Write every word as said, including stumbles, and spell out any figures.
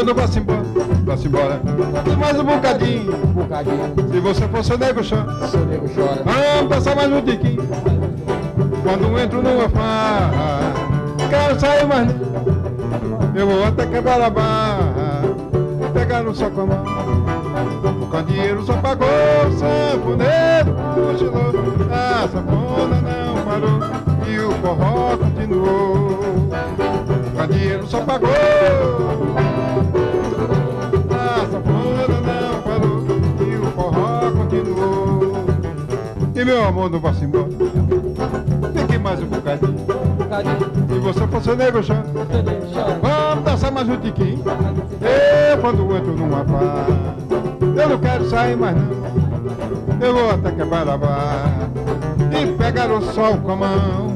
mundo pra se embora, pra se embora. Tem mais um bocadinho, um bocadinho. Se você for seu nego chora, seu nego chora. Vamos passar mais um tiquinho. Quando entro numa farra, quero sair mais. Eu vou até quebrar a barra, pegar no saco a mão. O candeeiro só pagou, o sanfoneiro cochilou, a sanfona não parou e o forró continuou. O candeeiro só pagou, a sanfona não parou e o forró continuou. E meu amor não vai se embora, fique mais um bocadinho. Se você fosse negro, chora. Vamos dançar mais um tiquinho. Eu quando entro numa farra, eu não quero sair mais não. Eu vou até quebrar a barra e pegar o sol com a mão.